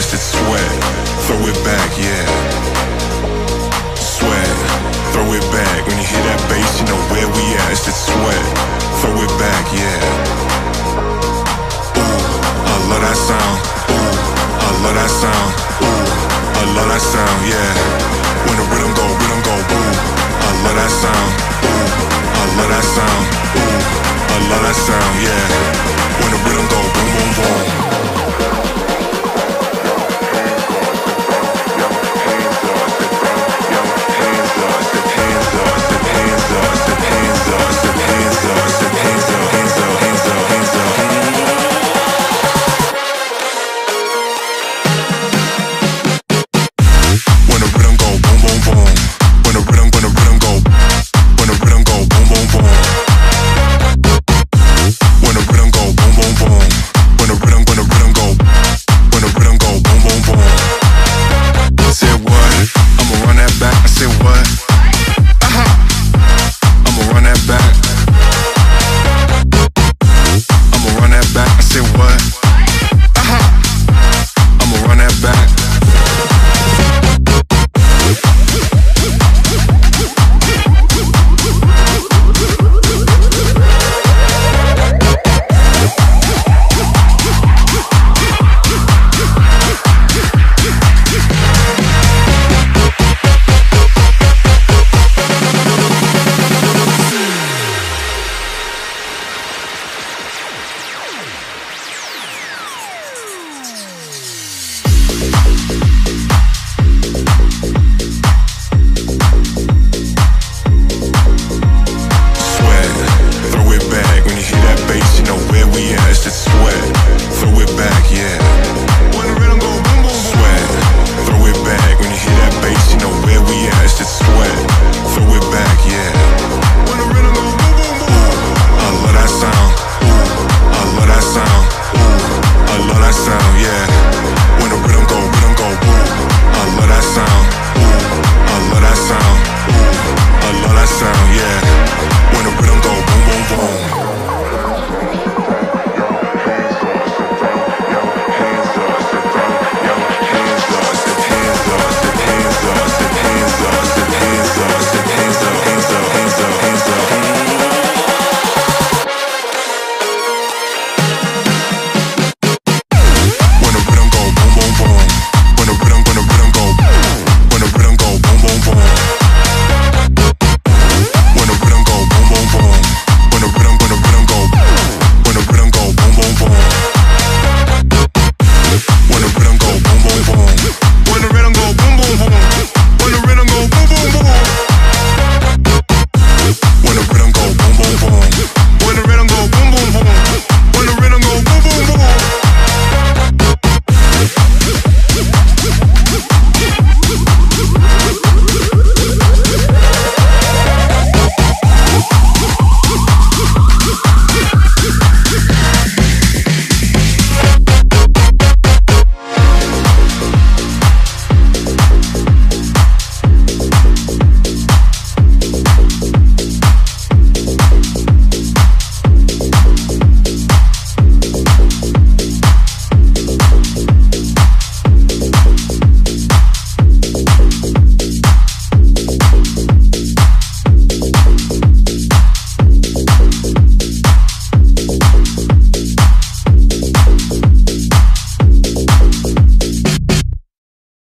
twisted sweat, throw it back, yeah. Sweat, throw it back. When you hear that bass, you know where we at. It's just sweat, throw it back, yeah.